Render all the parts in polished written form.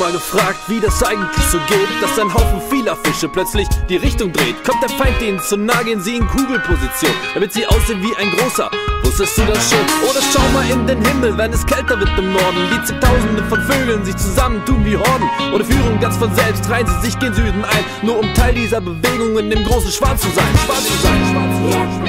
mal gefragt, wie das eigentlich so geht, dass ein Haufen vieler Fische plötzlich die Richtung dreht? Kommt der Feind denen zu nah, gehen sie in Kugelposition, damit sie aussehen wie ein großer. Wusstest du das schon? Oder schau mal in den Himmel, wenn es kälter wird im Norden, wie zigtausende von Vögeln sich zusammentun wie Horden. Ohne Führung ganz von selbst reihen sie sich gen Süden ein, nur um Teil dieser Bewegungen im großen Schwarz zu sein. Schwarz zu sein, schwarz zu sein.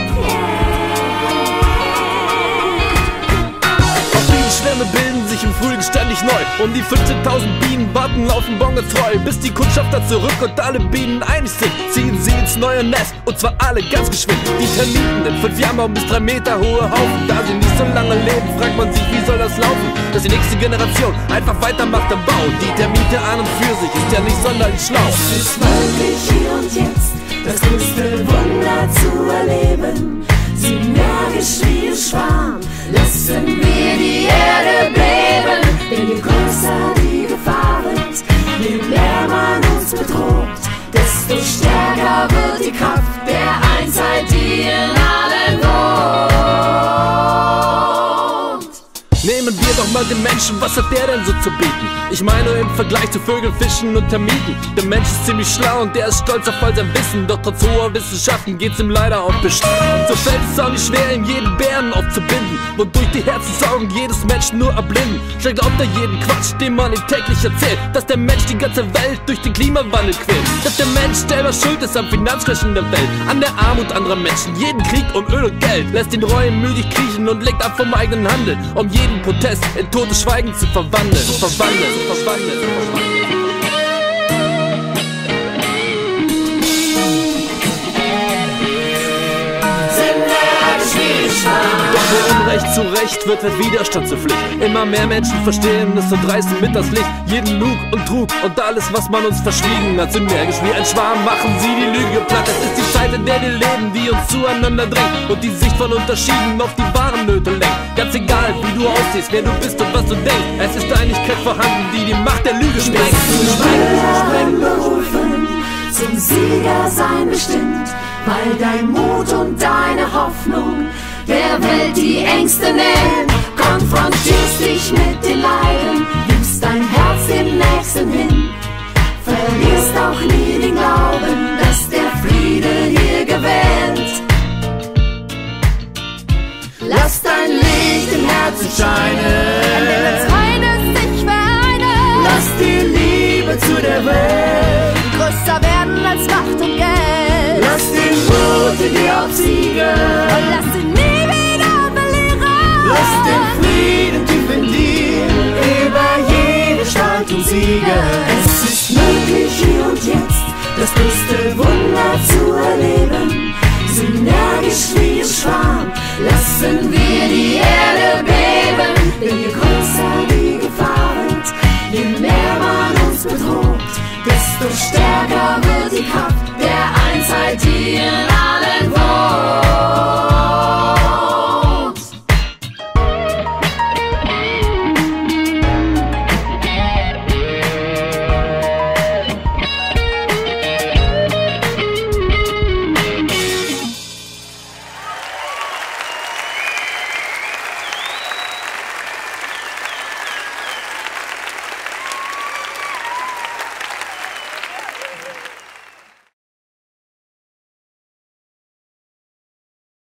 Schwärme bilden sich im Frühling ständig neu. Um die 15.000 Bienen warten auf den Bon getreu. Bis die Kundschafter zurück und alle Bienen einig sind, ziehen sie ins neue Nest, und zwar alle ganz geschwind. Die Termiten in 5 Jahren bauen bis 3 Meter hohe Haufen. Da sie nicht so lange leben, fragt man sich, wie soll das laufen, dass die nächste Generation einfach weitermacht am Bau. Die Termite an und für sich ist ja nicht sonderlich schlau. Es ist möglich, hier und jetzt das größte Wunder zu erleben. Sie merkisch wie ein Schwarm, lassen wir die Erde beben. Denn je größer die Gefahr wird, je mehr man uns bedroht, desto stärker wird die Kraft der Einheit, die in allen wohnt. Nehmen wir doch mal den Menschen, was hat der denn so zu bieten? Ich meine im Vergleich zu Vögeln, Fischen und Termiten. Der Mensch ist ziemlich schlau und der ist stolz auf all sein Wissen. Doch trotz hoher Wissenschaften geht's ihm leider auf Beschiss. So fällt es auch nicht schwer, ihm jeden Bären aufzubinden, wodurch die Herzensaugen jedes Menschen nur erblinden. Schnell glaubt er jeden Quatsch, den man ihm täglich erzählt, dass der Mensch die ganze Welt durch den Klimawandel quält, dass der Mensch selber schuld ist am Finanzcrashen der Welt, an der Armut anderer Menschen, jeden Krieg um Öl und Geld. Lässt den Reuen müdig kriechen und legt ab vom eigenen Handel, um jeden Protest in totes Schweigen zu verwandeln. Doch wo Unrecht zu Recht wird Widerstand zur Pflicht. Immer mehr Menschen verstehen es und reißen mit das Licht. Jeden Lug und Trug und alles, was man uns verschwiegen hat. Sind energisch wie ein Schwarm, machen sie die Lüge platt. Es ist die Zeit, in der wir leben, die uns zueinander drängt und die Sicht von Unterschieden auf die wahren Nöte lenkt. Ganz egal, wie du aussiehst, wer du bist und was du denkst, es ist Einigkeit vorhanden, die die Macht der Lüge sprengt. Berufen, zum Sieger sein bestimmt, weil dein Mut und deine Hoffnung der Welt die Ängste nehmen. Konfrontierst dich mit den Leiden, gibst dein Herz dem Nächsten hin, verlierst auch nie den Glauben, dass der Friede hier gewinnt. Lass dein Licht im Herzen scheinen, eines sich vereinen. Lass die Liebe zu der Welt größer werden als Macht und Geld. Lass den Mut in dir obsiegen und lass ihn nie. Lass den Frieden tief in dir über jede Spaltung siegen. Es ist möglich, hier und jetzt, dass du